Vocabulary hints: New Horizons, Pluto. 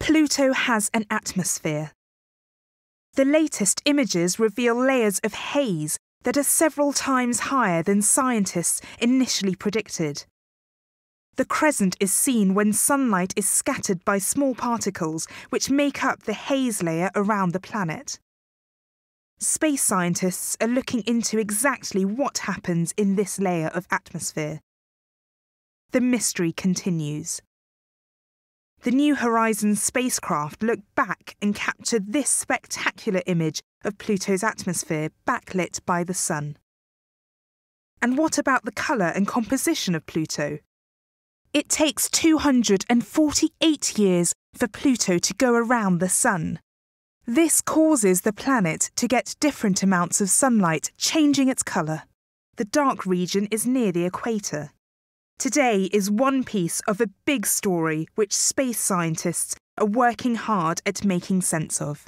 Pluto has an atmosphere. The latest images reveal layers of haze that are several times higher than scientists initially predicted. The crescent is seen when sunlight is scattered by small particles which make up the haze layer around the planet. Space scientists are looking into exactly what happens in this layer of atmosphere. The mystery continues. The New Horizons spacecraft looked back and captured this spectacular image of Pluto's atmosphere backlit by the sun. And what about the colour and composition of Pluto? It takes 248 years for Pluto to go around the sun. This causes the planet to get different amounts of sunlight, changing its colour. The dark region is near the equator. Today is one piece of a big story which space scientists are working hard at making sense of.